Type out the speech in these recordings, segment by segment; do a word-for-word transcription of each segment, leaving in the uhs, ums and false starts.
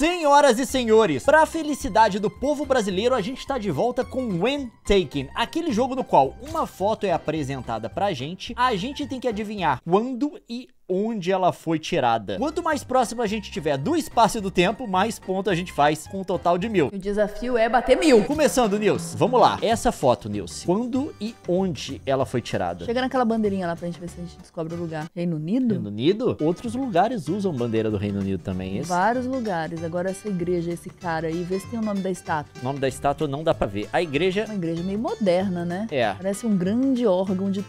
Senhoras e senhores, para a felicidade do povo brasileiro, a gente está de volta com When Taken, aquele jogo no qual uma foto é apresentada pra gente, a gente tem que adivinhar quando e onde ela foi tirada. Quanto mais próximo a gente tiver do espaço e do tempo, mais ponto a gente faz, com um total de mil. O desafio é bater mil. Começando, Nilce. Vamos lá. Essa foto, Nilce, quando e onde ela foi tirada? Chega naquela bandeirinha lá pra gente ver se a gente descobre o lugar. Reino Unido? Reino Unido? Outros lugares usam bandeira do Reino Unido também, esse? Vários lugares. Agora essa igreja, esse cara aí, vê se tem o nome da estátua. O nome da estátua não dá pra ver. A igreja... Uma igreja meio moderna, né? É. Parece um grande órgão de...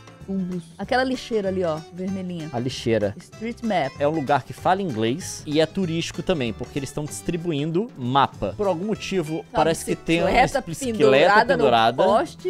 Aquela lixeira ali, ó, vermelhinha. A lixeira. Street map. É um lugar que fala inglês e é turístico também, porque eles estão distribuindo mapa. Por algum motivo, não, parece que tem uma bicicleta pendurada.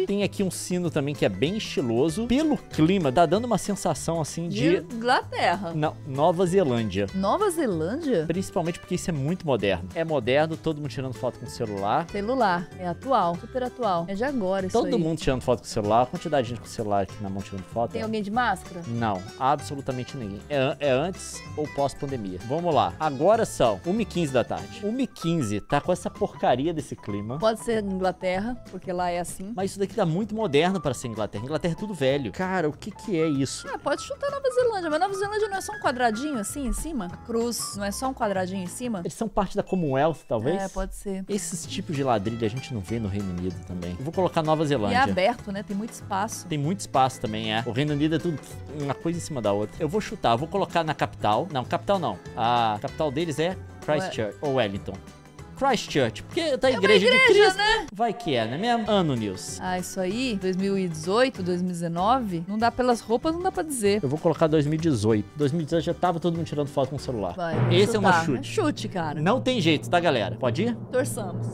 Tem aqui um sino também que é bem estiloso. Pelo clima, tá dando uma sensação assim de... de Inglaterra. Não, Nova Zelândia. Nova Zelândia? Principalmente porque isso é muito moderno. É moderno, todo mundo tirando foto com o celular. Celular. É atual, super atual. É de agora isso aí. Todo mundo tirando foto com o celular. A quantidade de gente com o celular aqui na mão tirando foto. Foto. Tem alguém de máscara? Não, absolutamente ninguém. É, é antes ou pós-pandemia? Vamos lá. Agora são uma e quinze da tarde. uma e quinze, tá com essa porcaria desse clima. Pode ser Inglaterra, porque lá é assim. Mas isso daqui tá muito moderno pra ser Inglaterra. Inglaterra é tudo velho. Cara, o que que é isso? Ah, pode chutar Nova Zelândia, mas Nova Zelândia não é só um quadradinho assim em cima? A cruz não é só um quadradinho em cima? Eles são parte da Commonwealth, talvez? É, pode ser. Esses tipos de ladrilho a gente não vê no Reino Unido também. Eu vou colocar Nova Zelândia. E é aberto, né? Tem muito espaço. Tem muito espaço também, é. O Reino Unido é tudo uma coisa em cima da outra. Eu vou chutar, eu vou colocar na capital. Não, capital não. A capital deles é Christchurch ou Wellington. Christchurch, porque tá a igreja, é uma igreja de Cristo, né? Vai que é, né mesmo? Ano, News. Ah, isso aí, dois mil e dezoito, dois mil e dezenove, não dá pelas roupas, não dá pra dizer. Eu vou colocar dois mil e dezoito. dois mil e dezoito já tava todo mundo tirando foto com o celular. Vai, esse chutar. É um chute. É chute, cara. Não tem jeito, tá, galera? Pode ir? Torçamos.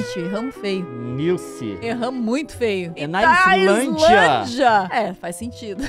Ixi, erramos feio. Nilce. Erramos muito feio. É na Islândia. Islândia. É, faz sentido.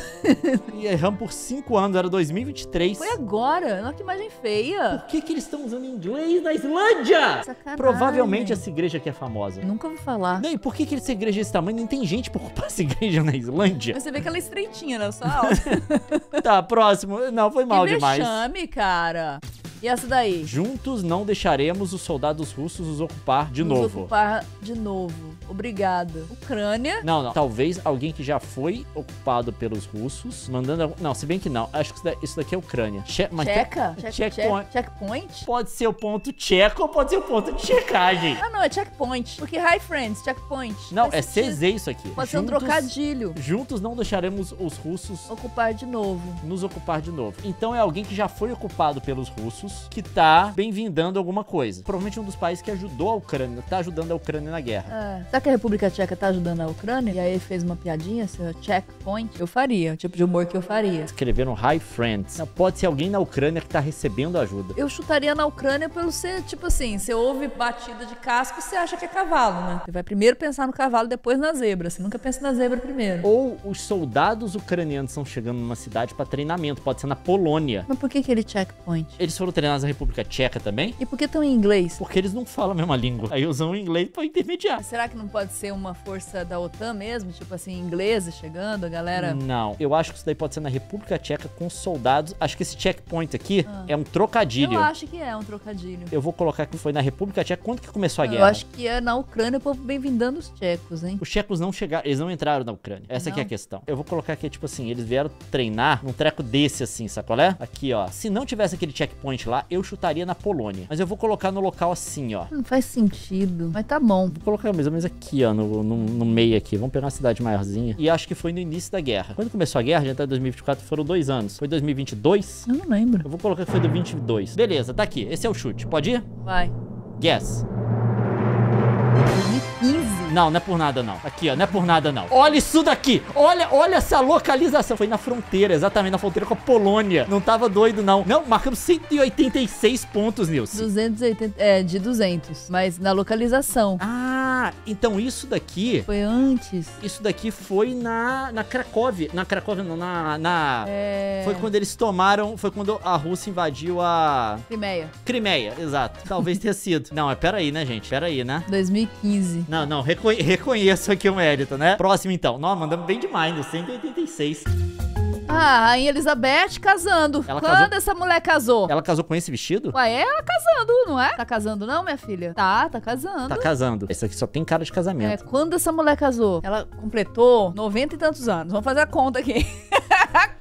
E erramos por cinco anos, era dois mil e vinte e três. Foi agora, olha que imagem feia. Por que que eles estão usando inglês na Islândia? Sacanagem. Provavelmente essa igreja aqui é famosa. Nunca ouvi falar. Não, e por que que essa igreja é desse tamanho? Não tem gente pra ocupar essa igreja na Islândia. Mas você vê que ela é estreitinha, né? Só alta. Tá, próximo. Não, foi mal que demais. Que vexame, cara. E essa daí? Juntos não deixaremos os soldados russos nos ocupar de nos novo. Nos ocupar de novo. Obrigada. Ucrânia? Não, não. Talvez alguém que já foi ocupado pelos russos, mandando... Não, se bem que não. Acho que isso daqui é Ucrânia. Che... Mas Checa? Te... Check... Checkpoint. Checkpoint? Pode ser o ponto tcheco ou pode ser o ponto de checagem. Ah, não. É checkpoint. Porque hi, friends. Checkpoint. Não, é C Z isso aqui. Pode juntos, ser um trocadilho. Juntos não deixaremos os russos... Ocupar de novo. Nos ocupar de novo. Então é alguém que já foi ocupado pelos russos, que tá bem-vindando alguma coisa. Provavelmente um dos países que ajudou a Ucrânia, tá ajudando a Ucrânia na guerra. É. Será que a República Tcheca tá ajudando a Ucrânia? E aí fez uma piadinha, seu checkpoint? Eu faria, o tipo de humor que eu faria. Escreveram hi friends. Não, pode ser alguém na Ucrânia que tá recebendo ajuda. Eu chutaria na Ucrânia pelo ser, tipo assim, você ouve batida de casco, você acha que é cavalo, né? Você vai primeiro pensar no cavalo, depois na zebra. Você nunca pensa na zebra primeiro. Ou os soldados ucranianos estão chegando numa cidade pra treinamento, pode ser na Polônia. Mas por que aquele checkpoint? Eles foram treinados na República Tcheca também. E por que estão em inglês? Porque eles não falam a mesma língua. Aí usam o inglês pra intermediar. Mas será que não pode ser uma força da OTAN mesmo? Tipo assim, inglesa chegando, a galera... Não. Eu acho que isso daí pode ser na República Tcheca com soldados. Acho que esse checkpoint aqui ah. é um trocadilho. Eu acho que é um trocadilho. Eu vou colocar que foi na República Tcheca. Quando que começou a guerra? Eu acho que é na Ucrânia, o povo bem-vindando os tchecos, hein? Os tchecos não chegaram, eles não entraram na Ucrânia. Essa não. aqui é a questão. Eu vou colocar que tipo assim, eles vieram treinar num treco desse assim, sacolé? Aqui, ó. Se não tivesse aquele checkpoint lá, eu chutaria na Polônia. Mas eu vou colocar no local assim, ó. Não faz sentido. Mas tá bom. Vou colocar mais ou menos aqui, ó, no, no, no meio aqui. Vamos pegar uma cidade maiorzinha. E acho que foi no início da guerra. Quando começou a guerra, já tá em dois mil e vinte e quatro, foram dois anos. Foi dois mil e vinte e dois? Eu não lembro. Eu vou colocar que foi do vinte e dois. Beleza, tá aqui. Esse é o chute. Pode ir? Vai. Guess. dois mil e quinze. Não, não é por nada não. Aqui, ó, não é por nada não. Olha isso daqui. Olha, olha essa localização. Foi na fronteira, exatamente na fronteira com a Polônia. Não tava doido não. Não, marcamos cento e oitenta e seis pontos, Nilce. duzentos e oitenta, é, de duzentos, mas na localização. Ah, então isso daqui... Foi antes. Isso daqui foi na, na Cracóvia. Na Cracóvia não, na... na é... Foi quando eles tomaram, foi quando a Rússia invadiu a... Crimeia. Crimeia, exato. Talvez tenha sido. Não, mas peraí, né, gente? Peraí, né? dois mil e quinze. Não, não, reconhe reconheço aqui o mérito, né? Próximo, então. Nós mandamos bem demais, no cento e oitenta e seis. Ah, a Rainha Elizabeth casando. Ela Quando casou... essa mulher casou? Ela casou com esse vestido? Ué, é ela casando, não é? Tá casando não, minha filha? Tá, tá casando. Tá casando. Esse aqui só tem cara de casamento. É, quando essa mulher casou? Ela completou noventa e tantos anos. Vamos fazer a conta aqui.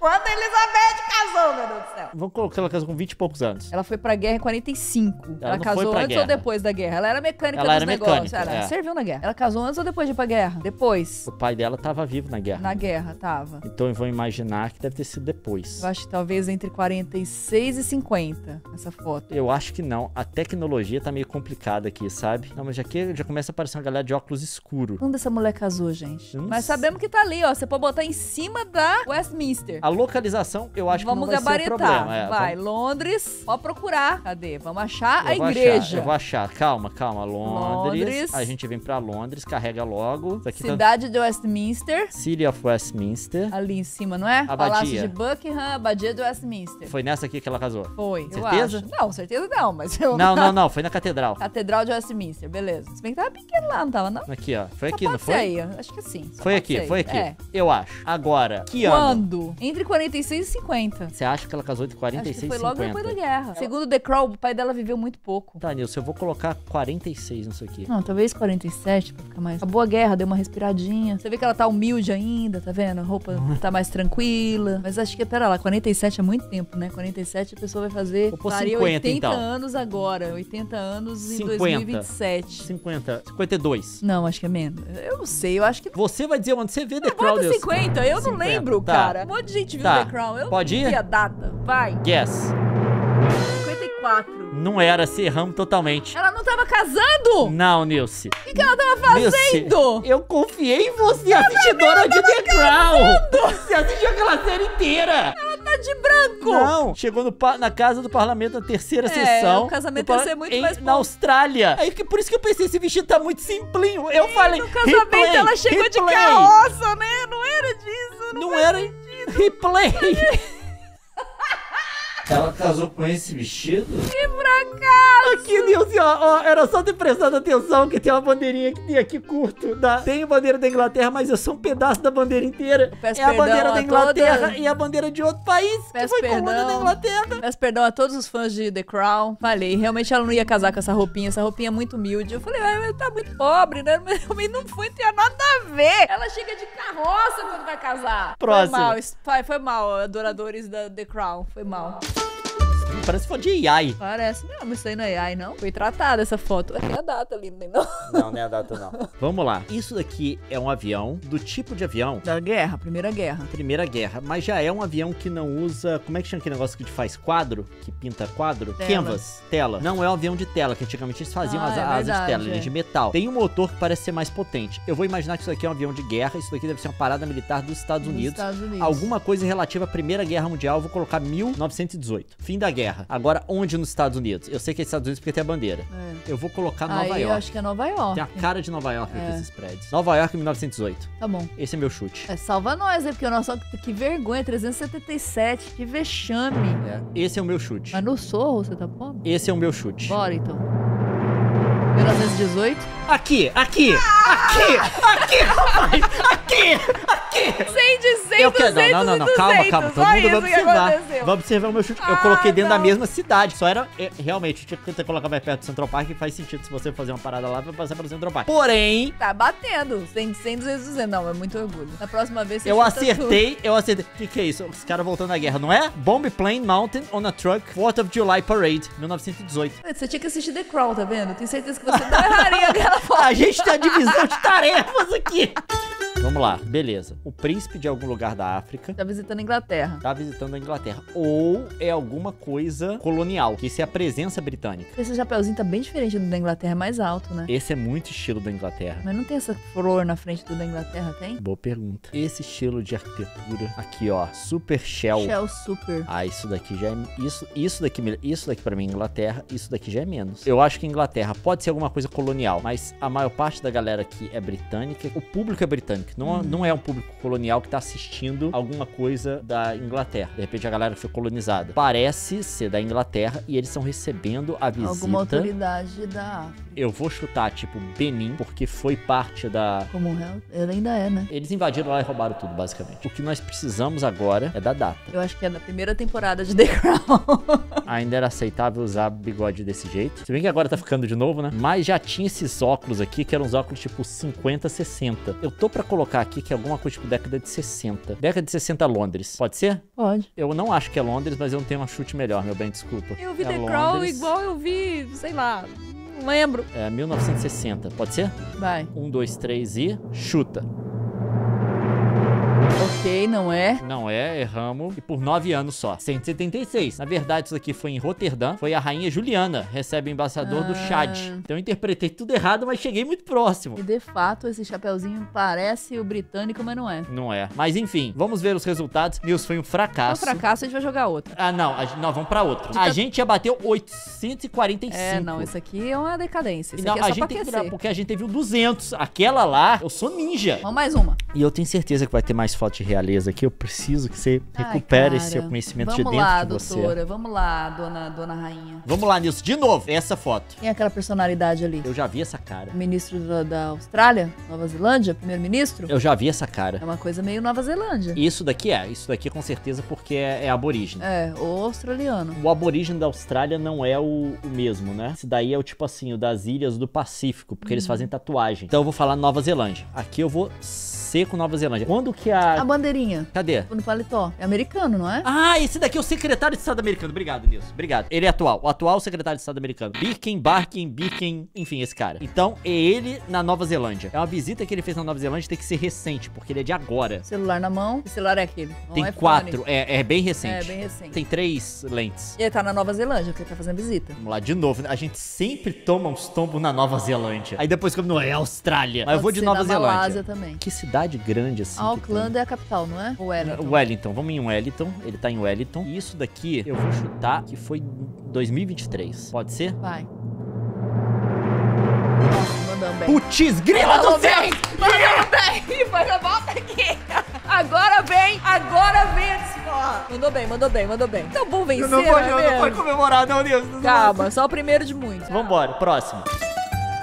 Quando a Elizabeth casou, meu Deus do céu. Vamos colocar ela casou com vinte e poucos anos. Ela foi pra guerra em quarenta e cinco. Ela, ela casou antes guerra. ou depois da guerra? Ela era mecânica ela dos era negócios. Mecânica, ela é. serviu na guerra. Ela casou antes ou depois de ir pra guerra? Depois. O pai dela tava vivo na guerra. Na guerra, tava. Então eu vou imaginar que deve ter sido depois. Eu acho que talvez entre quarenta e seis e cinquenta, essa foto. Eu acho que não. A tecnologia tá meio complicada aqui, sabe? Não, mas aqui já começa a aparecer uma galera de óculos escuro. Quando essa mulher casou, gente? Mas sei. sabemos que tá ali, ó. Você pode botar em cima da Westminster. A localização, eu acho vamos que não vai gabaritar. ser o problema. É, vai, vamos... Londres. Pode procurar. Cadê? Vamos achar eu a igreja. Achar, eu vou achar. Calma, calma. Londres. Londres. A gente vem pra Londres. Carrega logo. Isso aqui Cidade tá... de Westminster. City of Westminster. Ali em cima, não é? Abadia. Palácio de Buckingham, Abadia de Westminster. Foi nessa aqui que ela casou? Foi. Certeza? Não, certeza não, mas eu não... Não, não, não. Foi na Catedral. Catedral de Westminster, beleza. Se bem que tava pequeno lá, não tava, não? Aqui, ó. Foi Só aqui, não foi? Aí. Acho que sim. Só foi aqui, aí. foi aqui. É. Eu acho. Agora, que Quando? ano? Entre quarenta e seis e cinquenta. Você acha que ela casou entre quarenta e seis e cinquenta? Foi logo depois da guerra. Segundo The Crown, o pai dela viveu muito pouco. Tá, Nilce, eu vou colocar quarenta e seis nisso aqui. Não, talvez quarenta e sete, pra ficar mais... Acabou a guerra, deu uma respiradinha. Você vê que ela tá humilde ainda, tá vendo? A roupa tá mais tranquila. Mas acho que, pera lá, quarenta e sete é muito tempo, né? quarenta e sete a pessoa vai fazer... Faria oitenta então. anos agora. oitenta anos em cinquenta. dois mil e vinte e sete. cinquenta. cinquenta e dois. Não, acho que é menos. Eu não sei, eu acho que... Você vai dizer onde você vê The Crown, Nilce. cinquenta, eu não cinquenta. lembro, tá. cara. Um monte de gente viu tá. The Crown. Eu Pode não vi ir? a data. Vai. Guess. cinquenta e quatro. Não era, se erramos totalmente. Ela não tava casando? Não, Nilce. O que, que ela tava fazendo? Nilce, eu confiei em você, ela assistidora de The Crown. Você assistiu aquela série inteira. Ela tá de branco. Não, chegou no na casa do parlamento na terceira é, sessão. É, o casamento ia ser muito em, mais bom. Na Austrália. Aí, por isso que eu pensei, esse vestido tá muito simplinho. Eu e falei, no casamento replay, ela chegou replay. de carroça, né? Não era disso. Não, não era sentido. Replay. Ela casou com esse vestido? Que fracasso! Aqui, Nilce, ó, ó, era só ter prestado atenção que tem uma bandeirinha que tem aqui curto. Da... Tem a bandeira da Inglaterra, mas é só um pedaço da bandeira inteira. Peço é a bandeira a da Inglaterra toda... e a bandeira de outro país Peço que foi colônia da Inglaterra. Peço perdão a todos os fãs de The Crown. Falei, realmente ela não ia casar com essa roupinha. Essa roupinha é muito humilde. Eu falei, mas tá muito pobre, né? Mas não foi, não tinha nada a ver. Ela chega de carroça quando vai casar. Próximo. Foi mal, foi, foi mal, adoradores da The Crown. Foi mal. Parece foto de A I. Parece mesmo, isso aí não é A I, não? Foi tratada essa foto. É a data ali, não tem não? Não, não é a data, não. Vamos lá. Isso daqui é um avião, do tipo de avião... Da guerra, Primeira Guerra. Primeira Guerra, mas já é um avião que não usa... Como é que chama aquele negócio que faz quadro? Que pinta quadro? Tela. Canvas, tela. Não é um avião de tela, que antigamente eles faziam ah, as é asas verdade, de tela, ele é de metal. Tem um motor que parece ser mais potente. Eu vou imaginar que isso daqui é um avião de guerra, isso daqui deve ser uma parada militar dos Estados dos Unidos. Estados Unidos. Alguma coisa relativa à Primeira Guerra Mundial, eu vou colocar mil novecentos e dezoito. Fim da guerra. Agora, onde nos Estados Unidos? Eu sei que é Estados Unidos porque tem a bandeira. É. Eu vou colocar Nova Aí, York. Eu acho que é Nova York. Tem a cara de Nova York é. aqui esses prédios. Nova York, mil novecentos e dezoito. Tá bom. Esse é meu chute. É, salva nós, né? Porque o nosso... Que vergonha, trezentos e setenta e sete. Que vexame. É. Esse é o meu chute. Mas no sorro, você tá pondo? Esse é o meu chute. Bora, então. mil novecentos e dezoito. Aqui, aqui, ah! aqui, aqui, rapaz, aqui, aqui. cem de cem, duzentos, Não, não, não, não. calma, calma, todo mundo vai observar. Vai observar o meu chute. Ah, eu coloquei dentro não. da mesma cidade, só era, é, realmente, tinha que colocar mais perto do Central Park, e faz sentido se você fazer uma parada lá, vai passar pelo Central Park. Porém... Tá batendo, cem de cem, duzentos, duzentos, não, é muito orgulho. Na próxima vez você Eu acertei, tudo. eu acertei. O que que é isso? Os caras voltando à guerra, não é? Bomb Plane Mountain on a Truck, fourth of July Parade, mil novecentos e dezoito. Você tinha que assistir The Crown, tá vendo? Tenho certeza que você não erraria aquela foto. A gente tem a divisão de tarefas aqui. Vamos lá, beleza. O príncipe de algum lugar da África... Tá visitando a Inglaterra. Tá visitando a Inglaterra. Ou é alguma coisa colonial, que isso é a presença britânica. Esse chapeuzinho tá bem diferente do da Inglaterra, é mais alto, né? Esse é muito estilo da Inglaterra. Mas não tem essa flor na frente do da Inglaterra, tem? Boa pergunta. Esse estilo de arquitetura aqui, ó, super shell. Shell super. Ah, isso daqui já é... Isso, isso daqui isso daqui pra mim é Inglaterra, isso daqui já é menos. Eu acho que Inglaterra pode ser alguma coisa colonial, mas a maior parte da galera aqui é britânica. O público é britânico. que não, hum. não é um público colonial que tá assistindo alguma coisa da Inglaterra. De repente a galera que foi colonizada parece ser da Inglaterra e eles estão recebendo a visita. Alguma autoridade da África. Eu vou chutar, tipo, Benin, porque foi parte da... Como real? Ele ainda é, né? Eles invadiram lá e roubaram tudo, basicamente. O que nós precisamos agora é da data. Eu acho que é da primeira temporada de The Crown. Ainda era aceitável usar bigode desse jeito. Se bem que agora tá ficando de novo, né? Mas já tinha esses óculos aqui, que eram uns óculos tipo cinquenta, sessenta. Eu tô pra colocar aqui que é alguma coisa tipo década de sessenta. Década de sessenta, Londres. Pode ser? Pode. Eu não acho que é Londres, mas eu não tenho um chute melhor, meu bem, desculpa. Eu vi é The Crown igual eu vi, sei lá... Lembro. É mil novecentos e sessenta, pode ser? Vai. Um, dois, três e chuta. Ok, não é? Não é, erramos. E por nove anos só. cento e setenta e seis. Na verdade, isso aqui foi em Roterdã. Foi a rainha Juliana, recebe o embaixador ah. do Chade. Então eu interpretei tudo errado, mas cheguei muito próximo. E de fato, esse chapeuzinho parece o britânico, mas não é. Não é. Mas enfim, vamos ver os resultados. Nilce, foi um fracasso. Foi um fracasso, a gente vai jogar outro. Ah, não. A, não, vamos pra outro. A gente já bateu oitocentos e quarenta e cinco. É, não. Isso aqui é uma decadência. Isso não, aqui é a só gente pra aquecer. Tem que, porque a gente teve um duzentos. Aquela lá, eu sou ninja. Vamos mais uma. E eu tenho certeza que vai ter mais foto de realeza aqui. Eu preciso que você Ai, recupere cara. esse conhecimento de dentro lá, de você. Vamos lá, doutora. Vamos lá, dona, dona rainha. Vamos lá, Nilce. De novo, essa foto. Tem aquela personalidade ali. Eu já vi essa cara. O ministro da, da Austrália, Nova Zelândia, primeiro-ministro. Eu já vi essa cara. É uma coisa meio Nova Zelândia. Isso daqui é. Isso daqui com certeza porque é, é aborígene. É, o australiano. O aborígene da Austrália não é o, o mesmo, né? Esse daí é o tipo assim, o das ilhas do Pacífico, porque hum. eles fazem tatuagem. Então eu vou falar Nova Zelândia. Aqui eu vou ser com Nova Zelândia. Quando que a... A bandeirinha. Cadê? No paletó. É americano, não é? Ah, esse daqui é o secretário de Estado americano. Obrigado, Nilce. Obrigado. Ele é atual. O atual secretário de Estado americano. Birkin, Barkin, Birkin, enfim, esse cara. Então, é ele na Nova Zelândia. É uma visita que ele fez na Nova Zelândia, tem que ser recente, porque ele é de agora. Celular na mão. Que celular é aquele? Não tem é quatro. É, é bem recente. É, bem recente. Tem três lentes. E ele tá na Nova Zelândia, porque ele tá fazendo visita. Vamos lá, de novo. A gente sempre toma uns tombos na Nova Zelândia. Aí depois, como não é Austrália. Mas eu vou de Nova Zelândia. Malásia também. Que cidade grande, assim. Auckland é a capital, não é? Wellington. Wellington. Vamos em Wellington. Ele tá em Wellington. E isso daqui eu vou chutar que foi dois mil e vinte e três. Pode ser? Vai. Putz, grila do céu! Mas volta aqui! Agora vem! Agora vem a desforra! Mandou bem, mandou bem, mandou bem. Então vamos vencer, não pode, não, não pode comemorar, não, Deus. Calma, só o primeiro de muitos. Vambora, próximo.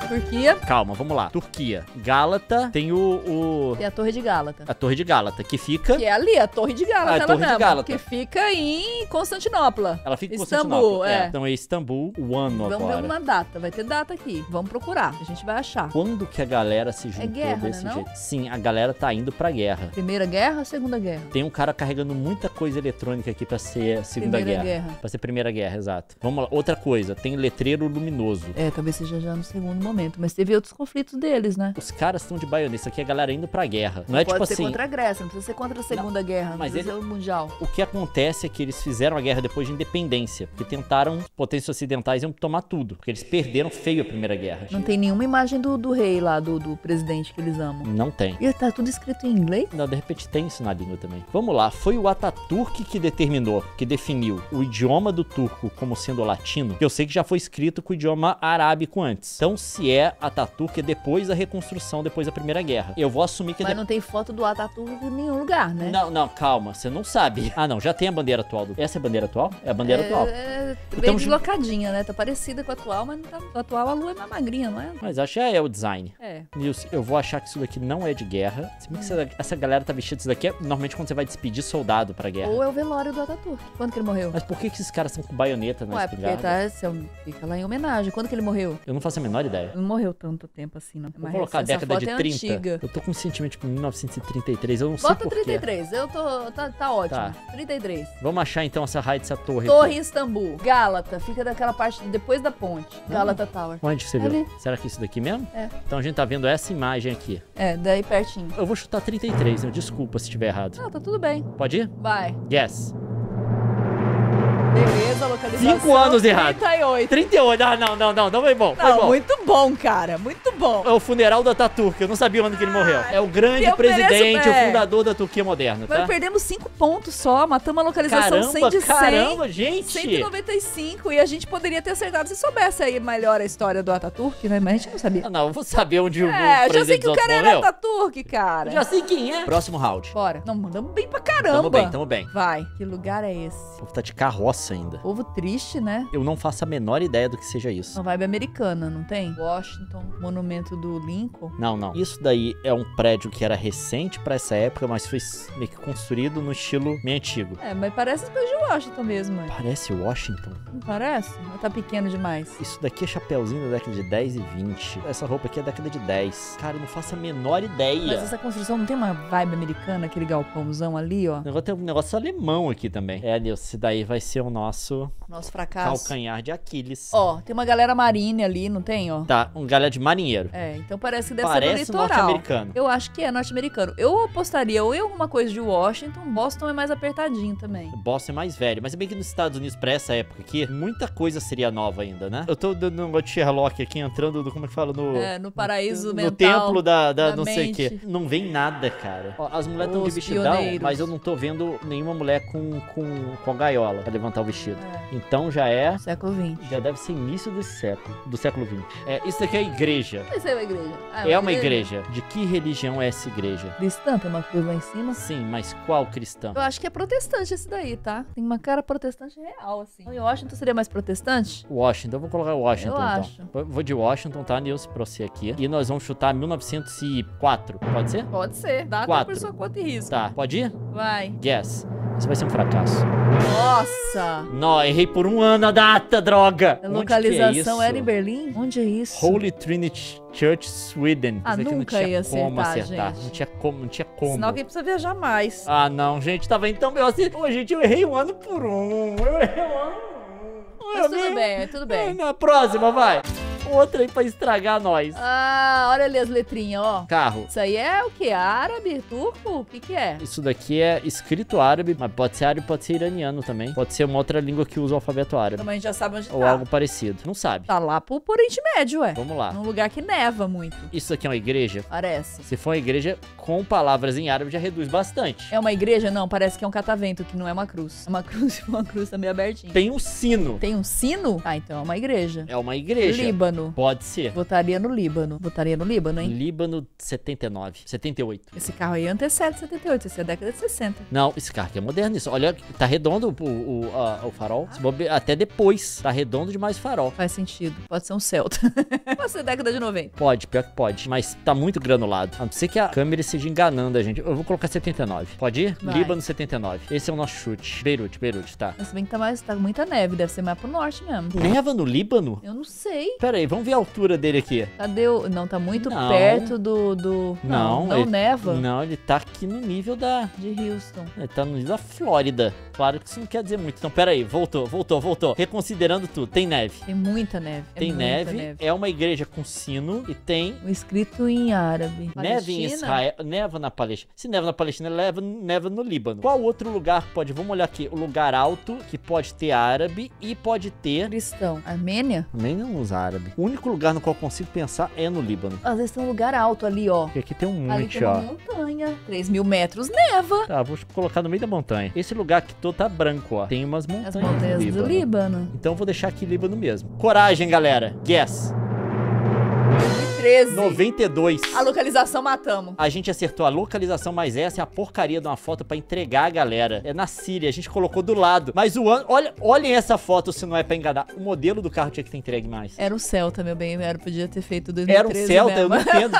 Turquia. Calma, vamos lá. Turquia. Gálata. Tem o... o... Tem a Torre de Gálata. A Torre de Gálata, que fica... Que é ali, a Torre de Gálata. Ah, a Torre de Gálata. Que fica em Constantinopla. Ela fica em Constantinopla. Istambul, é. é. Então é Istambul, o ano vamos agora. Vamos ver uma data. Vai ter data aqui. Vamos procurar. A gente vai achar. Quando que a galera se juntou é guerra, desse né, jeito? Não? Sim, a galera tá indo pra guerra. Primeira guerra, segunda guerra? Tem um cara carregando muita coisa eletrônica aqui pra ser segunda primeira guerra. guerra. Pra ser primeira guerra, exato. Vamos lá. Outra coisa. Tem letreiro luminoso. É, talvez seja já no segundo momento. Mas teve outros conflitos deles, né? Os caras estão de baiana. Isso aqui é a galera indo pra guerra. Não, não é tipo assim... Pode ser contra a Grécia, não precisa ser contra a Segunda não, Guerra, não mas precisa ele... ser o Mundial. O que acontece é que eles fizeram a guerra depois de independência, porque tentaram, potências ocidentais iam tomar tudo, porque eles perderam feio a Primeira Guerra. Não tem nenhuma imagem do, do rei lá, do, do presidente que eles amam. Não tem. E tá tudo escrito em inglês? Não, de repente tem isso na língua também. Vamos lá, foi o Atatürk que determinou, que definiu o idioma do turco como sendo latino, que eu sei que já foi escrito com o idioma arábico antes. Então, se é Atatürk, é depois da reconstrução, depois da Primeira Guerra. Eu vou assumir que... Mas de... não tem foto do Atatürk em nenhum lugar, né? Não, não, calma, você não sabe. Ah, não, já tem a bandeira atual. Do... Essa é a bandeira atual? É a bandeira é, atual. É, bem então, deslocadinha, né? Tá parecida com a atual, mas não tá... a atual a lua é mais magrinha, não é? Mas acho que é o design. É. Nilce, eu vou achar que isso daqui não é de guerra. Se bem que hum. essa galera tá vestida disso daqui, é normalmente quando você vai despedir soldado pra guerra. Ou é o velório do Atatürk. Quando que ele morreu? Mas por que que esses caras são com baioneta na espingarda? Ué, porque tá... fica lá em homenagem. Quando que ele morreu? Eu não faço a menor ideia. Não morreu tanto tempo assim, não. Vou colocar a década de trinta. É eu tô com um sentimento tipo mil novecentos e trinta e três, eu não Bota sei porquê. Bota trinta e três, eu tô... Tá, tá ótimo. Tá. trinta e três. Vamos achar então essa raia dessa torre. Torre aqui. Istambul. Gálata, fica daquela parte de depois da ponte. Não. Gálata Tower. Onde você viu? Ali. Será que é isso daqui mesmo? É. Então a gente tá vendo essa imagem aqui. É, daí pertinho. Eu vou chutar trinta e três, eu desculpa se estiver errado. Não, tá tudo bem. Pode ir? Vai. Yes. Beleza, localização. Cinco anos errado. trinta e oito. trinta e oito. Ah, não, não, não. Não foi bom. Foi não, bom. Muito bom, cara. Muito bom. É o funeral do Atatürk. Eu não sabia onde ah, que ele morreu. É o grande presidente, mereço, o fundador da Turquia moderna, tá? Mas perdemos cinco pontos só. Matamos a localização caramba, cem de cem. Caramba, gente. cento e noventa e cinco. E a gente poderia ter acertado se soubesse aí melhor a história do Atatürk, né? Mas a gente não sabia. Não, não. Eu vou saber onde é, o presidente É, já sei que o cara morreu. Era Atatürk, cara. Já sei quem é. Próximo round. Bora. Não, mandamos bem pra caramba. Tamo bem, tamo bem. Vai. Que lugar é esse? O povo tá de carroça ainda. Povo triste, né? Eu não faço a menor ideia do que seja isso. Uma vibe americana, não tem? Washington, monumento do Lincoln. Não, não. Isso daí é um prédio que era recente pra essa época, mas foi meio que construído no estilo meio antigo. É, mas parece as coisas de Washington mesmo. É. Parece Washington? Não parece? Mas tá pequeno demais. Isso daqui é chapeuzinho da década de dez e vinte. Essa roupa aqui é da década de dez. Cara, eu não faço a menor ideia. Mas essa construção não tem uma vibe americana, aquele galpãozão ali, ó? O negócio tem um negócio alemão aqui também. É, Nilce, esse daí vai ser o nosso... Nosso fracasso. Calcanhar de Aquiles. Ó, tem uma galera marine ali, não tem, ó? Tá, um galera de marinheiro. É, então parece que deve parece ser do litoral. Parece norte-americano. Eu acho que é norte-americano. Eu apostaria ou em alguma coisa de Washington, Boston é mais apertadinho também. Boston é mais velho, mas é bem que nos Estados Unidos, pra essa época aqui, muita coisa seria nova ainda, né? Eu tô dando um de Sherlock aqui, entrando, do, como é que fala? No, é, no paraíso no, mental. No templo da, da, da não mente. Sei o quê. Não vem nada, cara. Ó, as mulheres estão de vestidão, mas eu não tô vendo nenhuma mulher com, com, com a gaiola pra levantar o vestido. É. Então já é... século vinte. Já deve ser início desse século, do século vinte. É, isso daqui é igreja. Isso é uma igreja. Ah, é uma igreja. igreja. De que religião é essa igreja? Cristã, tem uma cruz lá em cima. Sim, mas qual cristã? Eu acho que é protestante esse daí, tá? Tem uma cara protestante real, assim. Então, Washington seria mais protestante? Washington, eu vou colocar Washington, eu então. Acho. Vou, vou de Washington, tá, Nilce, pra você aqui. E nós vamos chutar mil novecentos e quatro, pode ser? Pode ser, dá até por sua conta e risco. Tá, pode ir? Vai. Guess. Isso vai ser um fracasso. Nossa! Não, errei por um ano a data, droga! A localização era em Berlim? Onde é isso? Holy Trinity Church, Sweden. Ah, nunca não tinha ia acertar, como acertar. Gente. Não tinha como, não tinha como. Senão alguém precisa viajar mais. Ah, não, gente, tava então bem assim. Ô, gente, eu errei um ano por um. Eu errei um ano por um. Mas tudo bem, tudo bem. Na próxima, vai. Outra aí pra estragar nós. Ah, olha ali as letrinhas, ó. Carro. Isso aí é o que? Árabe? Turco? O que que é? Isso daqui é escrito árabe, mas pode ser árabe, pode ser iraniano também. Pode ser uma outra língua que usa o alfabeto árabe. Então a gente já sabe onde tá. Ou algo parecido. Não sabe. Tá lá pro Oriente Médio, ué. Vamos lá. Num lugar que neva muito. Isso aqui é uma igreja? Parece. Se for uma igreja com palavras em árabe, já reduz bastante. É uma igreja? Não, parece que é um catavento, que não é uma cruz. É uma cruz, uma cruz também abertinha. Tem um sino. Tem um sino? Ah, então é uma igreja. É uma igreja. Líbano. Pode ser. Votaria no Líbano. Votaria no Líbano, hein? Líbano setenta e nove, setenta e oito. Esse carro aí é antecede setenta e oito, esse é a década de sessenta. Não, esse carro aqui é moderno isso. Olha, tá redondo o, o, a, o farol. Ah. Até depois. Tá redondo demais o farol. Faz sentido. Pode ser um Celta. Pode ser década de noventa. Pode, pior que pode. Mas tá muito granulado. A não ser que a câmera esteja enganando a gente. Eu vou colocar setenta e nove. Pode ir? Vai. Líbano setenta e nove. Esse é o nosso chute. Beirute, Beirute, tá. Mas bem que tá mais, tá muita neve. Deve ser mais pro norte mesmo. Neva no Líbano? Eu não sei. Pera aí, vamos ver a altura dele aqui. Cadê o... Não, tá muito não. perto do... do... Não, não, não ele... neva. Não, ele tá aqui no nível da... De Houston. Ele tá no nível da Flórida. Claro que isso não quer dizer muito. Então, pera aí, voltou, voltou, voltou. Reconsiderando tudo, tem neve. Tem muita neve. Tem é neve, neve, é uma igreja com sino e tem... Um escrito em árabe. Neve em Israel, neva na Palestina. Se neva na Palestina, neva, neva no Líbano. Qual outro lugar pode... Vamos olhar aqui, o lugar alto que pode ter árabe e pode ter... Cristão. Armênia? Armênia não usa árabe. O único lugar no qual eu consigo pensar é no Líbano. Às vezes tem um lugar alto ali, ó. Porque aqui tem um monte, ó. Ali tem uma montanha. três mil metros, neva. Tá, vou colocar no meio da montanha. Esse lugar aqui todo tá branco, ó. Tem umas montanhas, As montanhas do, Líbano. do Líbano. Então vou deixar aqui Líbano mesmo. Coragem, galera. Guess. noventa e dois. A localização matamos. A gente acertou a localização, mas essa é a porcaria de uma foto pra entregar a galera. É na Síria, a gente colocou do lado. Mas o ano... Olha, olhem essa foto, se não é pra enganar. O modelo do carro tinha que ter entregue mais. Era um Celta, meu bem. Era, podia ter feito dois mil e treze. Era um Celta, mesmo. Eu não entendo.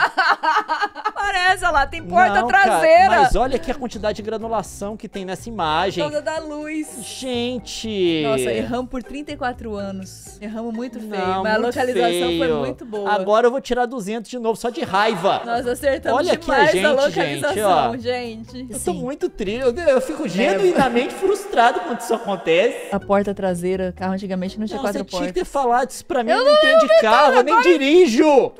Parece, olha lá, tem porta não, traseira. Cara, mas olha aqui a quantidade de granulação que tem nessa imagem. Toda da luz. Gente. Nossa, erramos por trinta e quatro anos. Erramos muito feio, não, mas muito a localização feio. foi muito boa. Agora eu vou tirar duzentos de novo, só de raiva. Nós acertamos Olha demais aqui a, gente, a localização, gente. Ó. gente. Eu tô Sim. muito triste. Eu, eu fico é. genuinamente frustrado quando isso acontece. A porta traseira, carro antigamente não tinha Nossa, quatro portas. Você tinha que ter falado isso pra mim. Eu não entendo de carro, eu nem dirijo.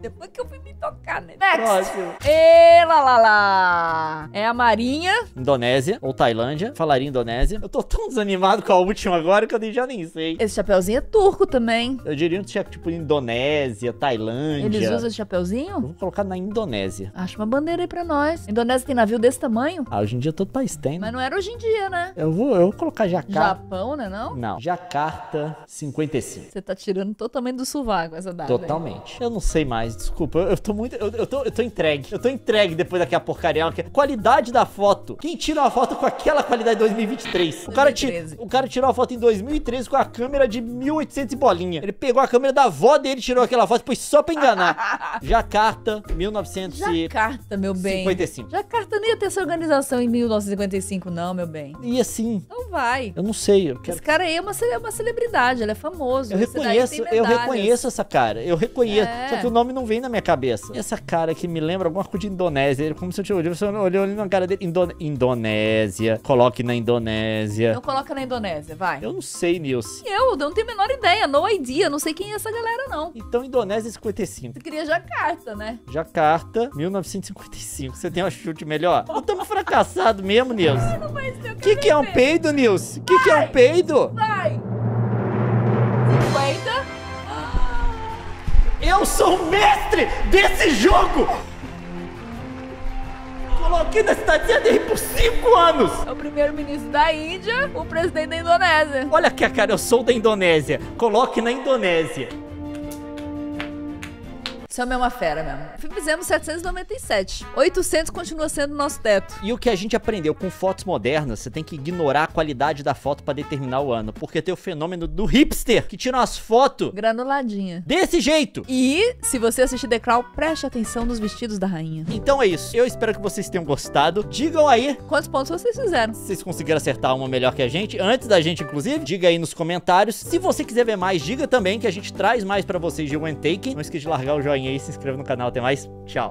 Depois que eu fui me tocar, né? Next. Próximo. E lá, lá, lá. É a Marinha. Indonésia ou Tailândia. Falaria Indonésia. Eu tô tão desanimado com a última agora que eu já nem sei. Esse chapeuzinho é turco também. Eu diria um tipo Indonésia, Tailândia. Eles usam esse chapeuzinho? Eu vou colocar na Indonésia. Acho uma bandeira aí pra nós. A Indonésia tem navio desse tamanho? Ah, hoje em dia todo país tem. Mas não era hoje em dia, né? Eu vou, eu vou colocar Jakarta. Japão, né não? Não. Jakarta cinquenta e cinco. Você tá tirando totalmente do sovaco essa data. Totalmente. Aí. Eu não sei mais, desculpa. Eu, eu tô muito... Eu, eu, tô, eu tô entregue. Eu tô entregue depois daquela porcaria. Qualidade da foto. Quem tira uma foto com aquela qualidade de dois mil e vinte e três? O cara, tira, o cara tirou a foto em dois mil e treze com a câmera de mil e oitocentos e bolinha. Ele pegou a câmera da avó dele, tirou aquela foto, foi só pra enganar. Jakarta, mil novecentos e cinquenta e cinco. Jakarta, meu bem. Jakarta nem ia ter essa organização em mil novecentos e cinquenta e cinco, não, meu bem. E assim... Então vai. Eu não sei. Eu quero... Esse cara aí é uma, é uma celebridade, ele é famoso. Eu reconheço, eu reconheço essa cara. Eu reconheço. É. Só que o nome não vem na minha cabeça. Essa cara que me lembra alguma coisa de Indonésia. Como se eu tivesse olhando na cara dele. Indone... Indonésia. Coloque na Indonésia. Não coloca na Indonésia, vai. Eu não sei, Nilce. Eu, eu não tenho a menor ideia. No idea. Não sei quem é essa galera, não. Então, Indonésia cinquenta e cinco. Você queria Jakarta, né? Jakarta, mil novecentos e cinquenta e cinco. Você tem um chute melhor? Nós estamos fracassados mesmo, Nilce. Ah, não faz tempo. O que, que, que é um peido, Nilce? O que, que é um peido? Vai! cinquenta. Eu sou o mestre desse jogo! Coloquei na cidadinha dele por cinco anos. É o primeiro-ministro da Índia, o presidente da Indonésia. Olha aqui, cara, eu sou da Indonésia. Coloque na Indonésia. Esse homem é uma fera mesmo. Fizemos setecentos e noventa e sete. oitocentos continua sendo nosso teto. E o que a gente aprendeu com fotos modernas, você tem que ignorar a qualidade da foto pra determinar o ano. Porque tem o fenômeno do hipster, que tira as fotos... granuladinha. Desse jeito. E, se você assistir The Crown, preste atenção nos vestidos da rainha. Então é isso. Eu espero que vocês tenham gostado. Digam aí... quantos pontos vocês fizeram. Se vocês conseguiram acertar uma melhor que a gente, antes da gente, inclusive, diga aí nos comentários. Se você quiser ver mais, diga também que a gente traz mais pra vocês de When Taken. Não esqueça de largar o joinha aí, se inscreva no canal, até mais, tchau!